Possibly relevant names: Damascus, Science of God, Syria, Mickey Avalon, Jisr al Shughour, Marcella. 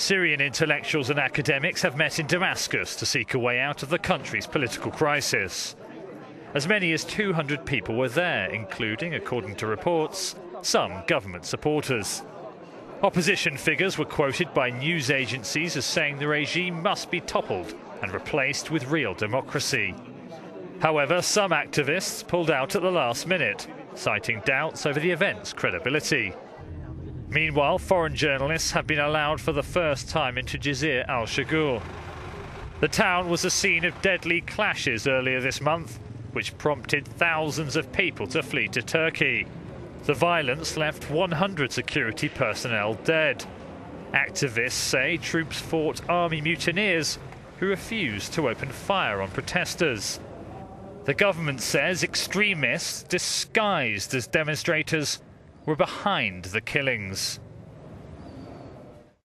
Syrian intellectuals and academics have met in Damascus to seek a way out of the country's political crisis. As many as 200 people were there, including, according to reports, some government supporters. Opposition figures were quoted by news agencies as saying the regime must be toppled and replaced with real democracy. However, some activists pulled out at the last minute, citing doubts over the event's credibility. Meanwhile, foreign journalists have been allowed for the first time into Jisr al Shughour. The town was a scene of deadly clashes earlier this month, which prompted thousands of people to flee to Turkey. The violence left 100 security personnel dead. Activists say troops fought army mutineers who refused to open fire on protesters. The government says extremists disguised as demonstrators were behind the killings.